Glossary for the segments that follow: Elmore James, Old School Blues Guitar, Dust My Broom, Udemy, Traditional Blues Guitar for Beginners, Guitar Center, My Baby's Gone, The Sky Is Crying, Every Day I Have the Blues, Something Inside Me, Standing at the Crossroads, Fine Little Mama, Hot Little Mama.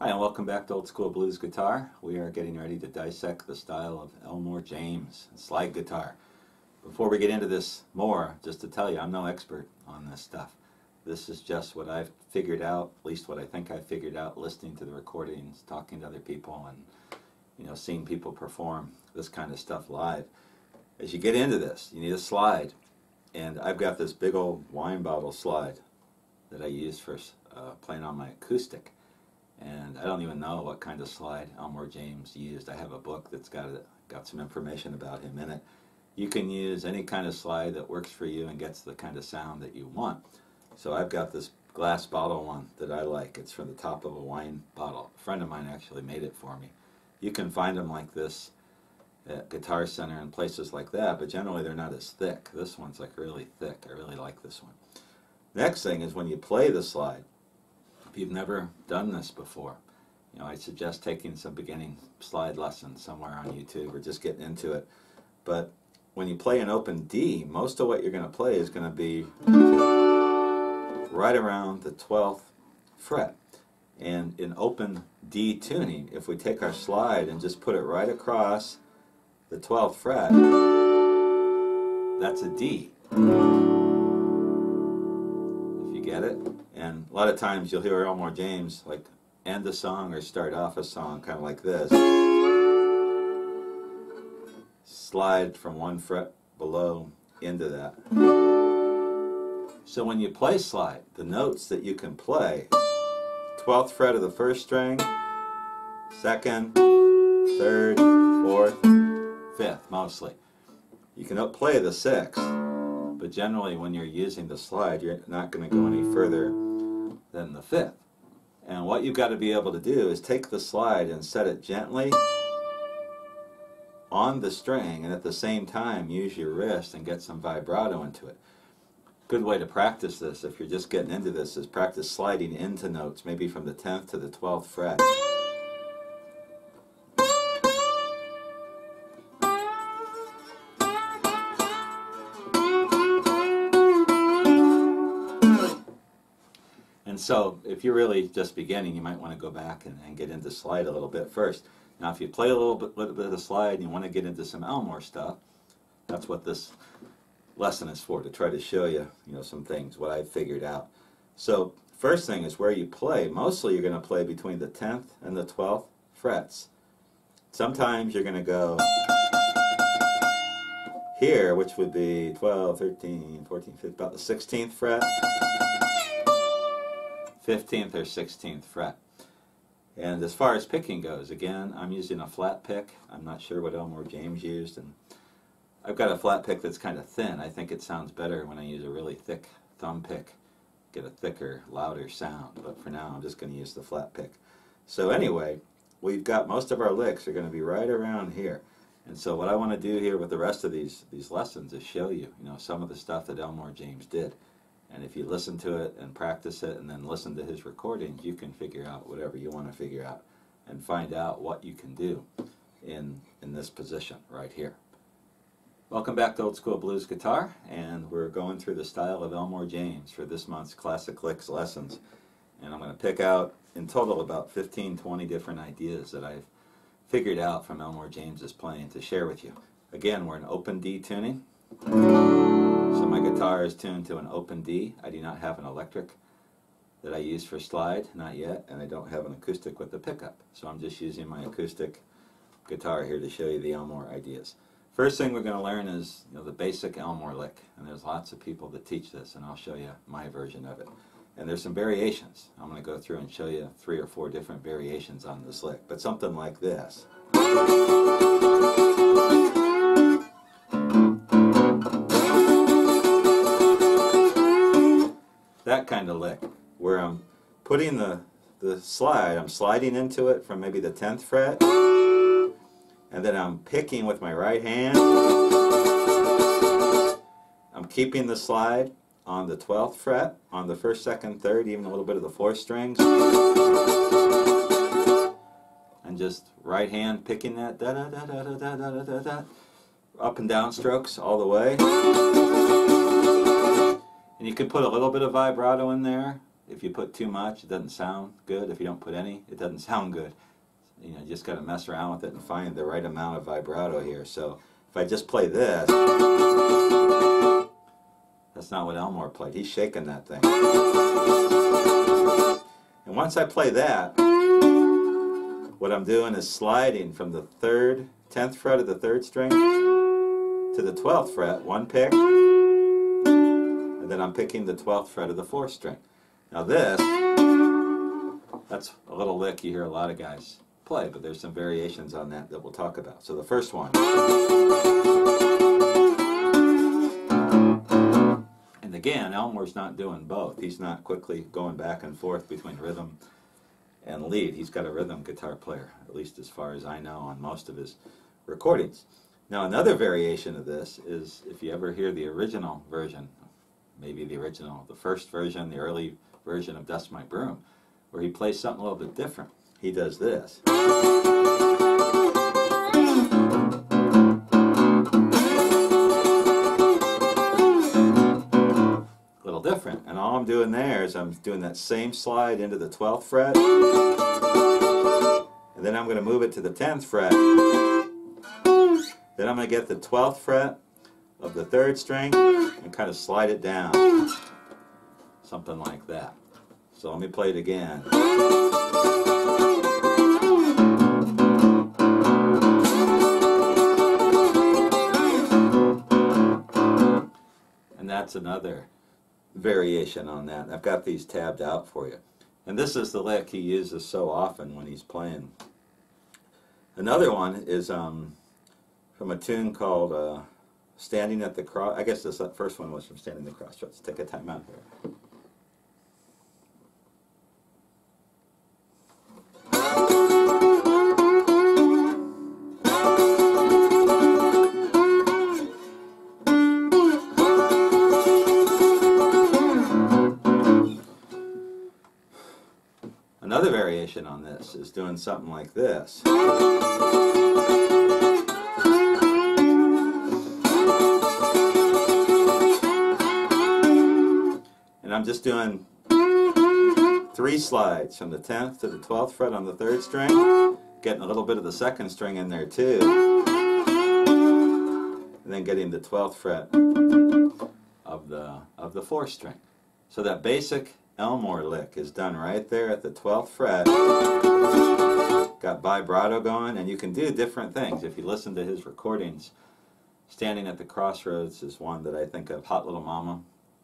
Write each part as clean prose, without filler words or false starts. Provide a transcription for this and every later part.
Hi, and welcome back to Old School Blues Guitar. We are getting ready to dissect the style of Elmore James and slide guitar. Before we get into this more, just to tell you, I'm no expert on this stuff. This is just what I've figured out, at least what I think I figured out, listening to the recordings, talking to other people, and seeing people perform this kind of stuff live. As you get into this, you need a slide, and I've got this big old wine bottle slide that I use for playing on my acoustic. And I don't even know what kind of slide Elmore James used. I have a book that's got some information about him in it. You can use any kind of slide that works for you and gets the kind of sound that you want. So I've got this glass bottle one that I like. It's from the top of a wine bottle. A friend of mine actually made it for me. You can find them like this at Guitar Center and places like that, but generally they're not as thick. This one's like really thick. I really like this one. Next thing is when you play the slide, if you've never done this before, I suggest taking some beginning slide lessons somewhere on YouTube or just getting into it. But when you play an open D, most of what you're going to play is going to be right around the 12th fret. And in open D tuning, if we take our slide and just put it right across the 12th fret, that's a D. If you get it. And a lot of times you'll hear Elmore James like end a song or start off a song kind of like this. Slide from one fret below into that. So when you play slide, the notes that you can play, 12th fret of the first string, second, third, fourth, fifth mostly. You can play the sixth, but generally when you're using the slide, you're not going to go any further than the fifth. And what you've got to be able to do is take the slide and set it gently on the string, and at the same time use your wrist and get some vibrato into it. Good way to practice this, if you're just getting into this, is practice sliding into notes, maybe from the 10th to the 12th fret. And so, if you're really just beginning, you might want to go back and get into slide a little bit first. Now, if you play a little bit of slide and you want to get into some Elmore stuff, that's what this lesson is for, to try to show you, some things, what I figured out. So, first thing is where you play. Mostly you're going to play between the 10th and the 12th frets. Sometimes you're going to go here, which would be 12, 13, 14, 15, about the 16th fret, 15th or 16th fret. And as far as picking goes, again, I'm using a flat pick. I'm not sure what Elmore James used, and I've got a flat pick that's kind of thin. I think it sounds better when I use a really thick thumb pick, get a thicker, louder sound. But for now, I'm just going to use the flat pick. So anyway, we've got most of our licks are going to be right around here. And so what I want to do here with the rest of these lessons is show you, some of the stuff that Elmore James did. And if you listen to it and practice it and then listen to his recordings, you can figure out whatever you want to figure out and find out what you can do in this position right here. Welcome back to Old School Blues Guitar, and we're going through the style of Elmore James for this month's Classic Licks lessons. And I'm going to pick out in total about 15-20 different ideas that I've figured out from Elmore James's playing to share with you. Again, we're in open D tuning. So my guitar is tuned to an open D. I do not have an electric that I use for slide, not yet, and I don't have an acoustic with the pickup. So I'm just using my acoustic guitar here to show you the Elmore ideas. First thing we're going to learn is the basic Elmore lick, and there's lots of people that teach this, and I'll show you my version of it. And there's some variations. I'm going to go through and show you 3 or 4 different variations on this lick, but something like this. That kind of lick, where I'm putting the slide, I'm sliding into it from maybe the 10th fret, and then I'm picking with my right hand. I'm keeping the slide on the 12th fret, on the 1st, 2nd, 3rd, even a little bit of the 4th strings. And just right hand picking that da da da da da da da da da up and down strokes all the way. And you can put a little bit of vibrato in there, If you put too much, it doesn't sound good. If you don't put any, it doesn't sound good. You know, you just got to mess around with it and find the right amount of vibrato here. So if I just play this, that's not what Elmore played. He's shaking that thing. And once I play that, what I'm doing is sliding from the 10th fret of the 3rd string to the 12th fret, one pick, and then I'm picking the 12th fret of the 4th string. Now this, that's a little lick you hear a lot of guys play, but there's some variations on that that we'll talk about. So the first one. And again, Elmore's not doing both. He's not quickly going back and forth between rhythm and lead. He's got a rhythm guitar player, at least as far as I know, on most of his recordings. Now another variation of this is, if you ever hear the original version, maybe the first version, the early version of Dust My Broom, where he plays something a little bit different. He does this. A little different. And all I'm doing there is I'm doing that same slide into the 12th fret. And then I'm going to move it to the 10th fret. Then I'm going to get the 12th fret of the 3rd string and kind of slide it down. Something like that. So let me play it again. And that's another variation on that. I've got these tabbed out for you. And this is the lick he uses so often when he's playing. Another one is from a tune called Standing at the Crossroads. I guess this first one was from Standing at the Crossroads. Take a time out here. Another variation on this is doing something like this. And I'm just doing 3 slides from the 10th to the 12th fret on the 3rd string, getting a little bit of the 2nd string in there too, and then getting the 12th fret of the 4th string. So that basic Elmore lick is done right there at the 12th fret. Got vibrato going, and you can do different things. If you listen to his recordings, Standing at the Crossroads is one that I think of. Hot Little Mama,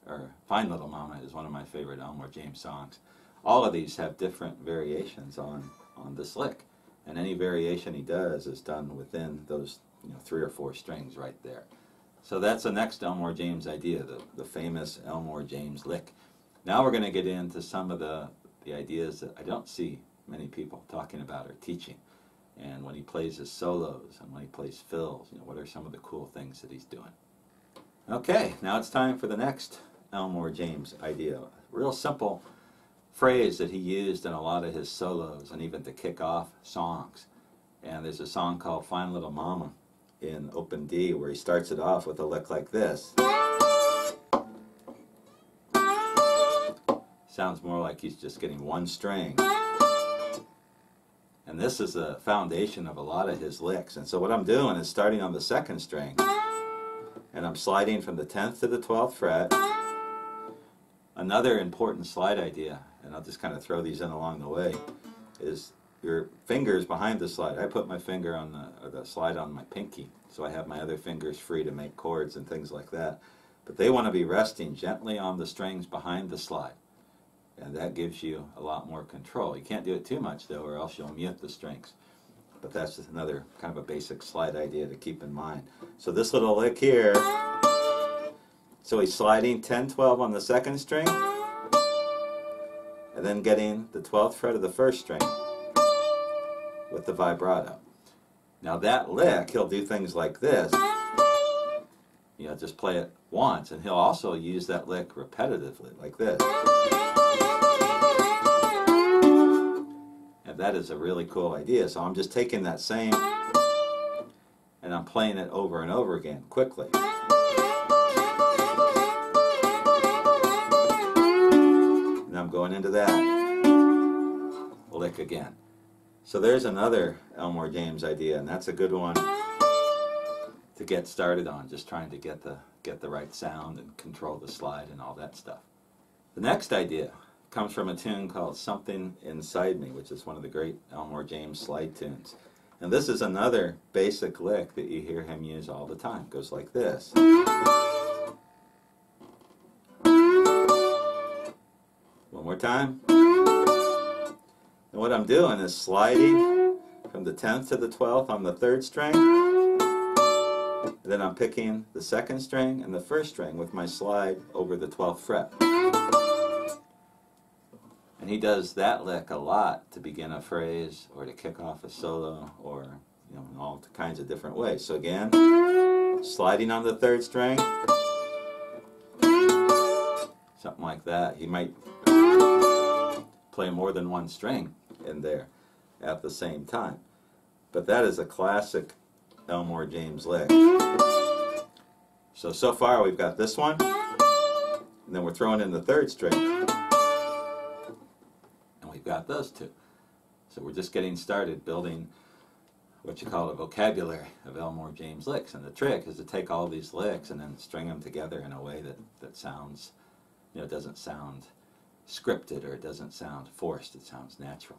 or Fine Little Mama, is one of my favorite Elmore James songs. All of these have different variations on this lick, and any variation he does is done within those 3 or 4 strings right there. So that's the next Elmore James idea, the famous Elmore James lick. Now we're going to get into some of the ideas that I don't see many people talking about or teaching. And when he plays his solos and when he plays fills, what are some of the cool things that he's doing? Okay, now it's time for the next Elmore James idea. A real simple phrase that he used in a lot of his solos and even to kick off songs. And there's a song called Fine Little Mama in open D where he starts it off with a lick like this. Sounds more like he's just getting one string. And this is the foundation of a lot of his licks. And so what I'm doing is starting on the 2nd string. And I'm sliding from the 10th to the 12th fret. Another important slide idea, and I'll just kind of throw these in along the way, is your fingers behind the slide. I put my finger on the slide on my pinky, so I have my other fingers free to make chords and things like that. But they want to be resting gently on the strings behind the slide. And that gives you a lot more control. You can't do it too much, though, or else you'll mute the strings. But that's just another kind of a basic slide idea to keep in mind. So this little lick here, so he's sliding 10, 12 on the 2nd string, and then getting the 12th fret of the 1st string with the vibrato. Now that lick, he'll do things like this. Just play it once, and he'll also use that lick repetitively, like this. That is a really cool idea. So I'm just taking that same and I'm playing it over and over again quickly. And I'm going going into that lick again. So there's another Elmore James idea, and that's a good one to get started on, just trying to get the right sound and control the slide and all that stuff. The next idea comes from a tune called Something Inside Me, which is one of the great Elmore James slide tunes. And this is another basic lick that you hear him use all the time. It goes like this. One more time. And what I'm doing is sliding from the 10th to the 12th on the 3rd string. And then I'm picking the 2nd string and the 1st string with my slide over the 12th fret. And he does that lick a lot to begin a phrase or to kick off a solo, or you know, in all kinds of different ways. So again, sliding on the 3rd string, something like that. He might play more than one string in there at the same time. But that is a classic Elmore James lick. So far we've got this one, and then we're throwing in the 3rd string. Got those two. So we're just getting started building what you call a vocabulary of Elmore James licks, and the trick is to take all these licks and then string them together in a way that sounds, you know, doesn't sound scripted, or it doesn't sound forced, it sounds natural.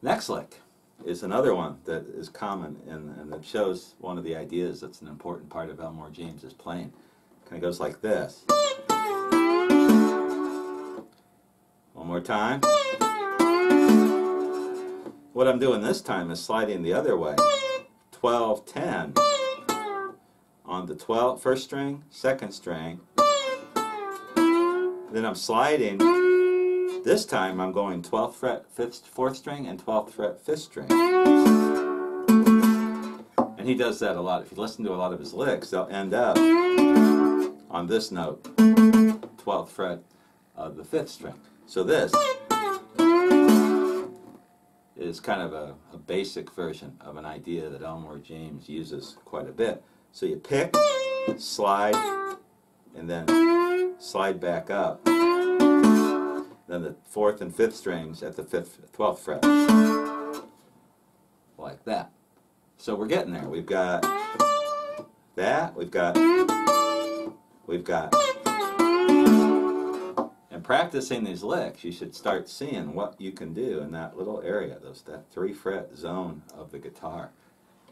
Next lick is another one that is common and that shows one of the ideas that's an important part of Elmore James's playing. It kind of goes like this. One more time. What I'm doing this time is sliding the other way. 12, 10 on the 12th, 1st string, 2nd string. Then I'm sliding. This time I'm going 12th fret, 4th string, and 12th fret, 5th string. And he does that a lot. If you listen to a lot of his licks, they'll end up on this note, 12th fret of the 5th string. So this is kind of a basic version of an idea that Elmore James uses quite a bit. So you pick, slide, and then slide back up. Then the 4th and 5th strings at the 12th fret. Like that. So we're getting there. We've got that, we've got practicing these licks, you should start seeing what you can do in that little area, that 3-fret zone of the guitar.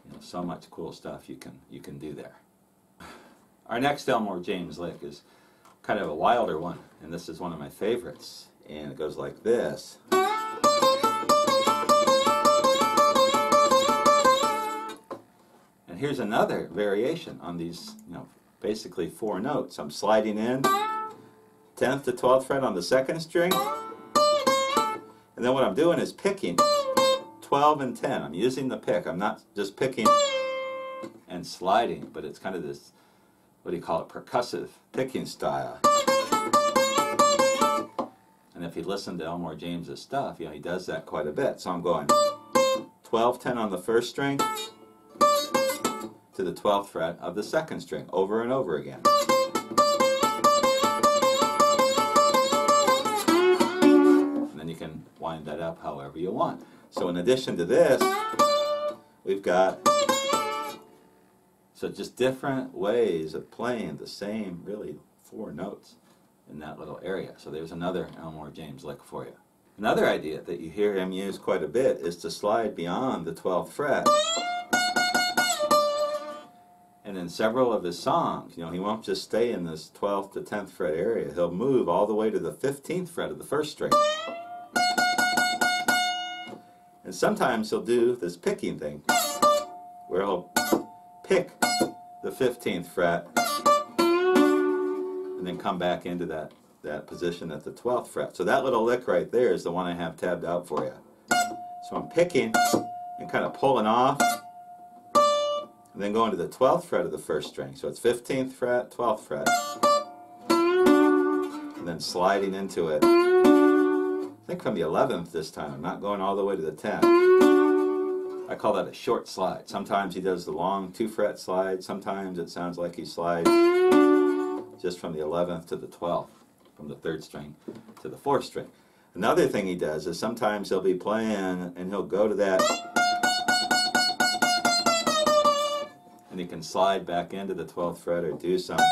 You know, so much cool stuff you can do there. Our next Elmore James lick is kind of a wilder one, and this is one of my favorites, and it goes like this. And here's another variation on these, you know, basically 4 notes. I'm sliding in 10th to 12th fret on the 2nd string, and then what I'm doing is picking 12 and 10. I'm using the pick. I'm not just picking and sliding, but it's kind of this, what do you call it, percussive picking style. And if you listen to Elmore James's stuff, you know, he does that quite a bit. So I'm going 12, 10 on the 1st string to the 12th fret of the 2nd string, over and over again. Wind that up however you want. So in addition to this, we've got just different ways of playing the same really 4 notes in that little area. So there's another Elmore James lick for you. Another idea that you hear him use quite a bit is to slide beyond the 12th fret. And in several of his songs, you know, he won't just stay in this 12th to 10th fret area. He'll move all the way to the 15th fret of the 1st string. And sometimes he'll do this picking thing, where he'll pick the 15th fret and then come back into that position at the 12th fret. So that little lick right there is the one I have tabbed out for you. So I'm picking and kind of pulling off and then going to the 12th fret of the 1st string. So it's 15th fret, 12th fret, and then sliding into it. I think from the 11th this time. I'm not going all the way to the 10th. I call that a short slide. Sometimes he does the long 2-fret slide. Sometimes it sounds like he slides just from the 11th to the 12th. from the third string to the fourth string. Another thing he does is sometimes he'll be playing and he'll go to that and he can slide back into the 12th fret or do something.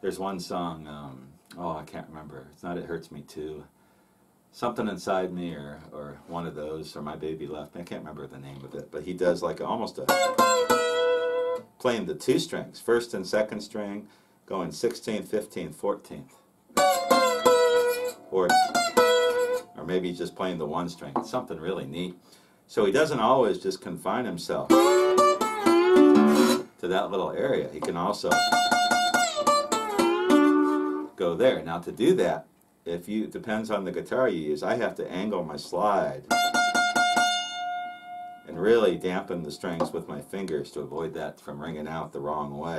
There's one song, oh, I can't remember. It's not It Hurts Me Too. Something Inside Me or one of those, or My Baby Left Me. I can't remember the name of it, but he does like almost a playing the two strings, first and second string, going 16th, 15th, 14th. Or maybe he's just playing the one string. It's something really neat. So he doesn't always just confine himself to that little area. He can also go there. Now to do that, if you, depends on the guitar you use, I have to angle my slide and really dampen the strings with my fingers to avoid that from ringing out the wrong way.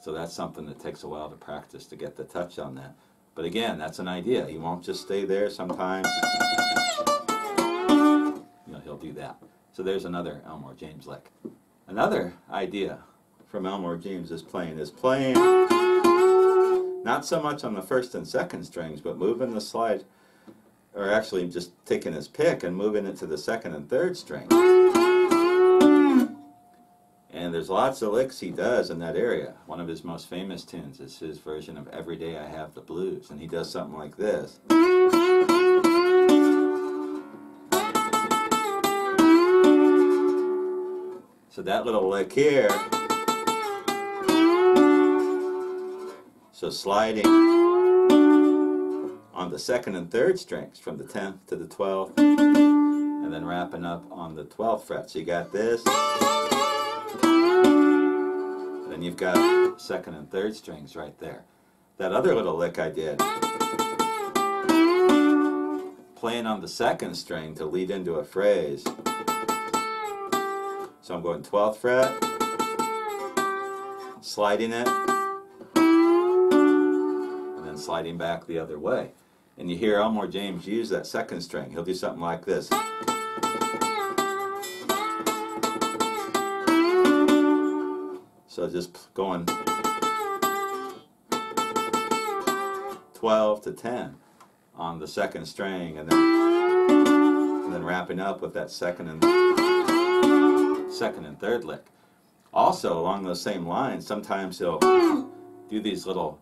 So that's something that takes a while to practice to get the touch on that. But again, that's an idea. He won't just stay there sometimes. You know, he'll do that. So there's another Elmore James lick. Another idea from Elmore James is playing not so much on the first and second strings, but moving the slide, or actually just taking his pick and moving it to the second and third string. And there's lots of licks he does in that area. One of his most famous tunes is his version of Every Day I Have the Blues, and he does something like this. So that little lick here, so sliding on the second and third strings from the 10th to the 12th, and then wrapping up on the 12th fret. So you got this, then you've got second and third strings right there. That other little lick I did, playing on the second string to lead into a phrase. So I'm going 12th fret, sliding it, sliding back the other way. And you hear Elmore James use that second string. He'll do something like this. So just going 12 to 10 on the second string and then wrapping up with that second and third lick. Also along those same lines, sometimes he'll do these little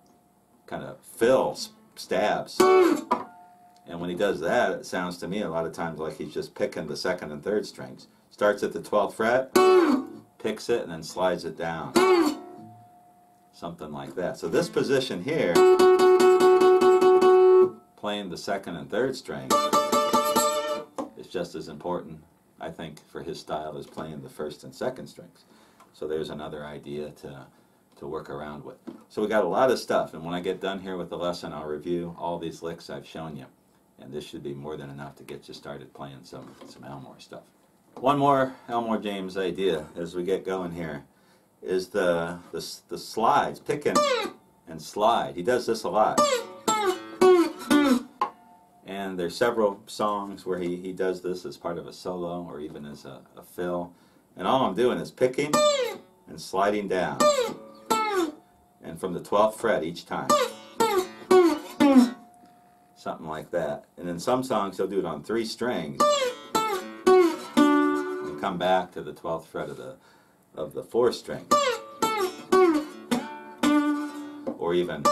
kind of fill stabs, and when he does that, it sounds to me a lot of times like he's just picking the second and third strings. Starts at the 12th fret, picks it, and then slides it down, something like that. So this position here, playing the second and third string, is just as important, I think, for his style as playing the first and second strings. So there's another idea to work around with. So we got a lot of stuff, and when I get done here with the lesson, I'll review all these licks I've shown you, and this should be more than enough to get you started playing some Elmore stuff. One more Elmore James idea as we get going here is the slides, pick and slide. He does this a lot, and there's several songs where he does this as part of a solo or even as a fill, and all I'm doing is picking and sliding down. And from the 12th fret each time. Something like that. And in some songs he'll do it on three strings and come back to the 12th fret of the fourth string. Or even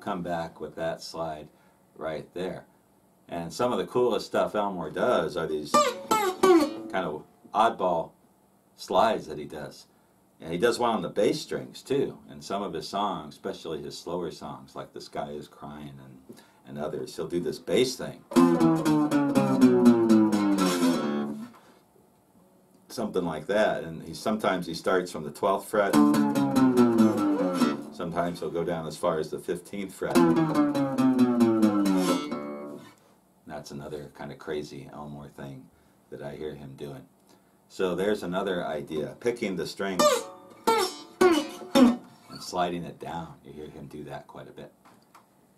come back with that slide right there. And some of the coolest stuff Elmore does are these kind of oddball slides that he does. And he does one on the bass strings, too, in some of his songs, especially his slower songs, like The Sky Is Crying and others. He'll do this bass thing. Something like that. And sometimes he starts from the 12th fret. Sometimes he'll go down as far as the 15th fret. And that's another kind of crazy Elmore thing that I hear him doing. So there's another idea, picking the string and sliding it down. You hear him do that quite a bit.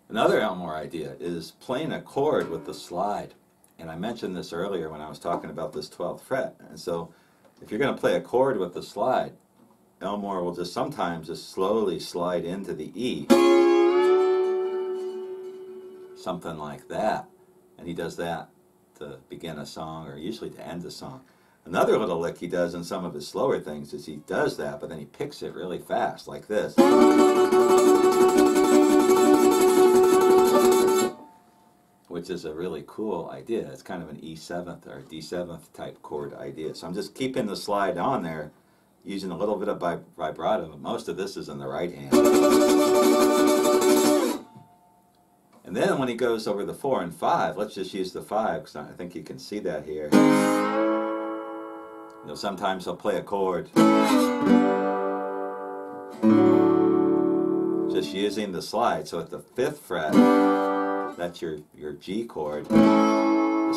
Another Elmore idea is playing a chord with the slide. And I mentioned this earlier when I was talking about this 12th fret. And so if you're going to play a chord with the slide, Elmore will just sometimes just slowly slide into the E. Something like that. And he does that to begin a song, or usually to end a song. Another little lick he does in some of his slower things is he does that, but then he picks it really fast, like this. Which is a really cool idea. It's kind of an E7th or D7th type chord idea. So I'm just keeping the slide on there, using a little bit of vibrato, but most of this is in the right hand. And then when he goes over the 4 and 5, let's just use the 5, because I think you can see that here. You know, sometimes he'll play a chord, just using the slide. So at the 5th fret, that's your G chord. The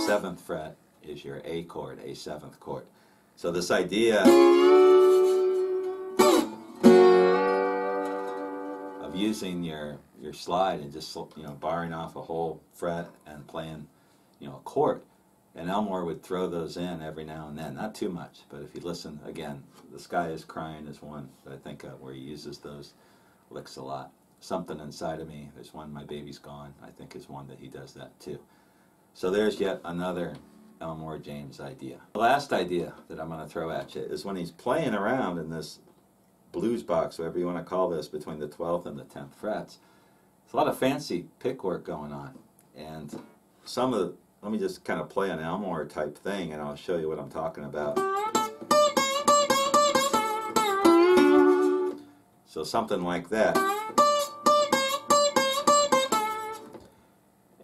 7th fret is your A chord, A 7th chord. So this idea of using your slide and just, you know, barring off a whole fret and playing, you know, a chord. And Elmore would throw those in every now and then. Not too much, but if you listen, again, The Sky Is Crying is one that I think of where he uses those licks a lot. Something Inside of Me, there's one, My Baby's Gone, I think is one that he does that too. So there's yet another Elmore James idea. The last idea that I'm going to throw at you is when he's playing around in this blues box, whatever you want to call this, between the 12th and the 10th frets. There's a lot of fancy pick work going on. And some of the, let me just kind of play an Elmore type thing and I'll show you what I'm talking about. So something like that.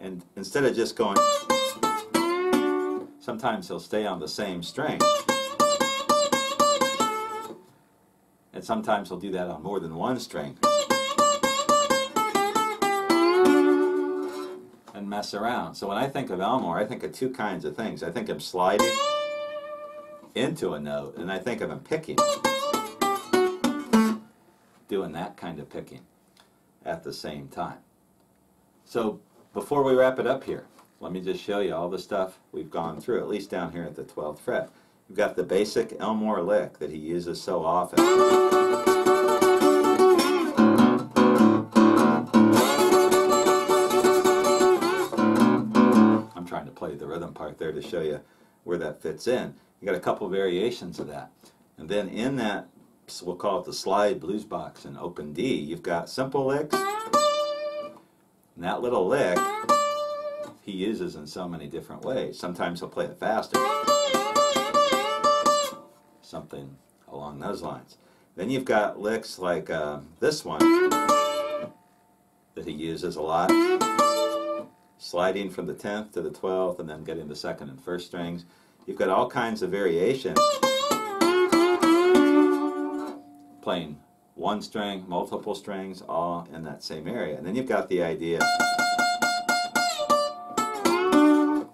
And instead of just going, sometimes he'll stay on the same string. And sometimes he'll do that on more than one string. And mess around. So when I think of Elmore, I think of two kinds of things. I think of him sliding into a note, and I think of him picking. Doing that kind of picking at the same time. So before we wrap it up here, let me just show you all the stuff we've gone through, at least down here at the 12th fret. You've got the basic Elmore lick that he uses so often. I'm trying to play the rhythm part there to show you where that fits in. You've got a couple variations of that. And then in that, we'll call it the slide blues box in open D, you've got simple licks. And that little lick he uses in so many different ways. Sometimes he'll play it faster. Something along those lines. Then you've got licks like this one that he uses a lot. Sliding from the 10th to the 12th and then getting the 2nd and 1st strings. You've got all kinds of variations. Playing one string, multiple strings, all in that same area. And then you've got the idea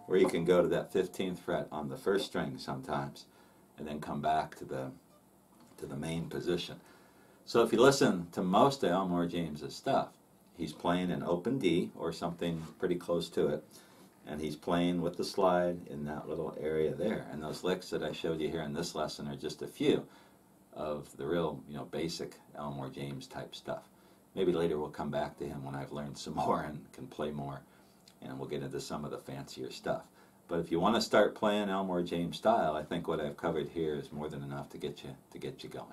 where you can go to that 15th fret on the 1st string sometimes and then come back to the main position. So if you listen to most of Elmore James's stuff, he's playing an open D or something pretty close to it, and he's playing with the slide in that little area there. And those licks that I showed you here in this lesson are just a few of the real, you know, basic Elmore James type stuff. Maybe later we'll come back to him when I've learned some more and can play more, and we'll get into some of the fancier stuff. But if you want to start playing Elmore James style, I think what I've covered here is more than enough to get you going.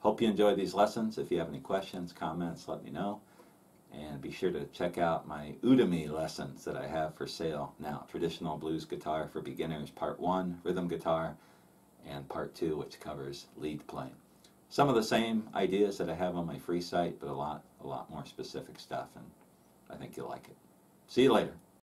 Hope you enjoyed these lessons. If you have any questions, comments, let me know. And be sure to check out my Udemy lessons that I have for sale now. Traditional Blues Guitar for Beginners, Part 1, Rhythm Guitar, and Part 2, which covers lead playing. Some of the same ideas that I have on my free site, but a lot more specific stuff, and I think you'll like it. See you later.